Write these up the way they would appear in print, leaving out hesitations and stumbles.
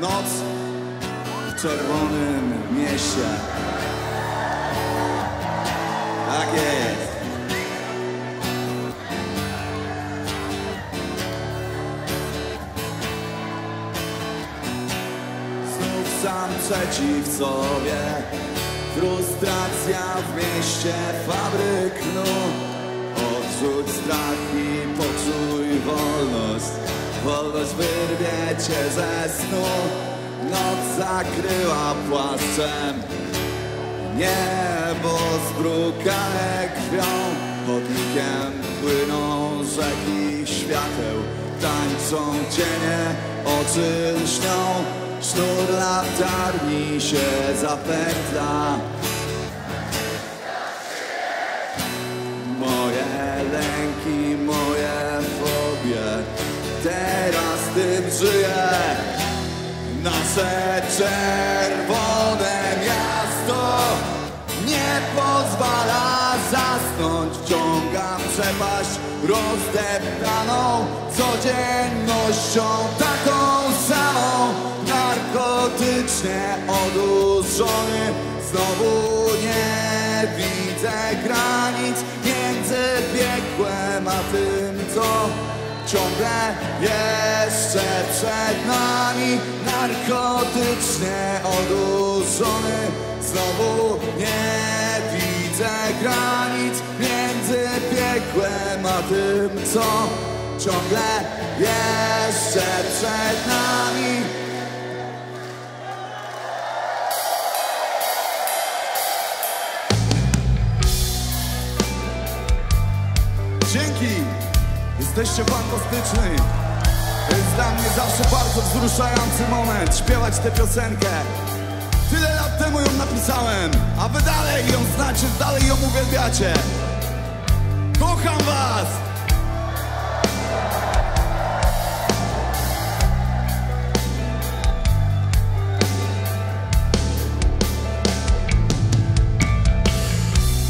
Noc w Czerwonym Mieście. Tak jest. Znów sam przeciw sobie, frustracja w mieście fabryk nóg. Odrzuć strach i poczuj wolność. Wolność wyrwie cię ze snu. Noc zakryła płaszczem niebo zbrukane krwią. Chodnikiem płyną rzeki świateł. Tańczą cienie, oczy lśnią. Sznur latarni się zapętla. Lęki, moje fobie, teraz tym żyję. Nasze czerwone miasto nie pozwala zasnąć. Wciąga przepaść rozdeptaną codziennością taką samą. Narkotycznie odurzony, znowu nie widzę granic między piekłem a tym, co ciągle jeszcze przed nami. Narkotycznie odurzony, znowu nie widzę granic między piekłem a tym, co ciągle jeszcze przed nami. Dzięki! Jesteście fantastyczni. To jest dla mnie zawsze bardzo wzruszający moment śpiewać tę piosenkę. Tyle lat temu ją napisałem, a wy dalej ją znacie, dalej ją uwielbiacie. Kocham was!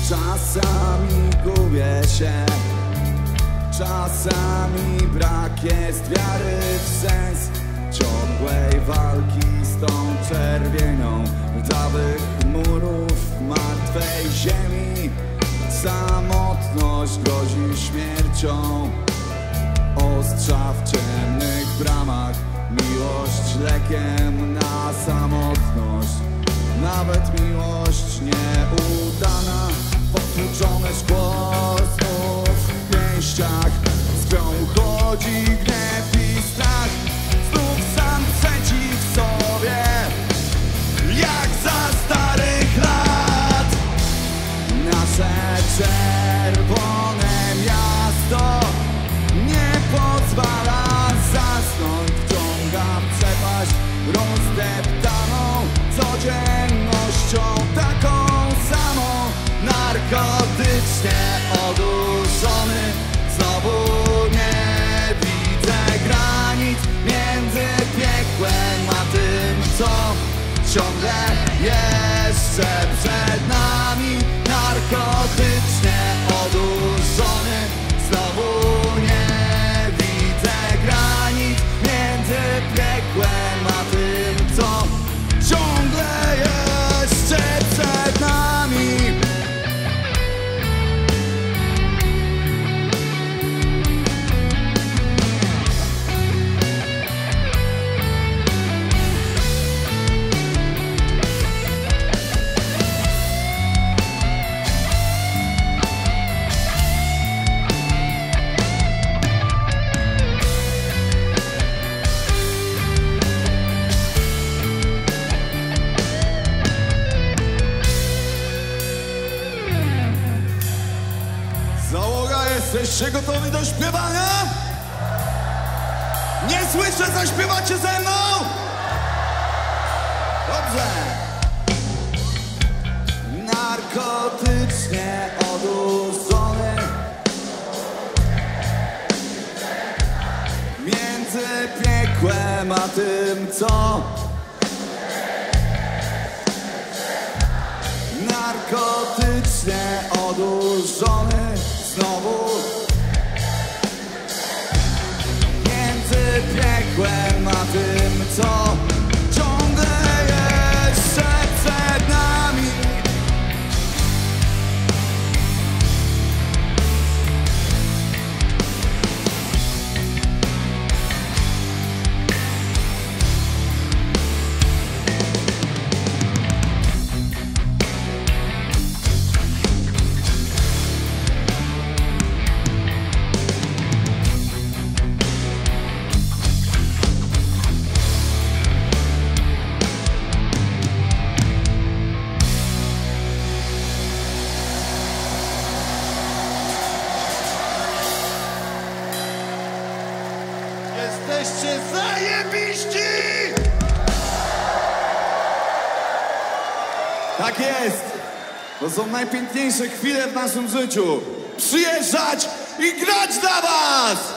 Czasami gubię się, czasami brak jest wiary w sens ciągłej walki z tą czerwienią rdawych murów martwej ziemi. Samotność grozi śmiercią, ostrza w ciemnych bramach, miłość lekiem na samotność. Nawet miłość nieudana, potłuczone szkło z krwią chodzi gniew i strach. Znów sam przeciw sobie, jak za starych lat. Nasze czerwone miasto nie pozwala zasnąć. Wciąga w przepaść rozdeptaną codziennością taką samą. Narkotycznie odurzony, znowu nie widzę granic między piekłem a tym, co ciągle jeszcze przed nami. Narkotycznie odurzony, znowu nie widzę granic między piekłem a tym, co ciągle jeszcze przed nami. Jesteście gotowi do śpiewania? Nie słyszę, zaśpiewacie ze mną? Dobrze. Narkotycznie odurzony, między piekłem a tym, co narkotycznie odurzony, znowu między piekłem a tym, co Jesteście zajebiści! Tak jest! To są najpiękniejsze chwile w naszym życiu. Przyjeżdżać i grać dla was!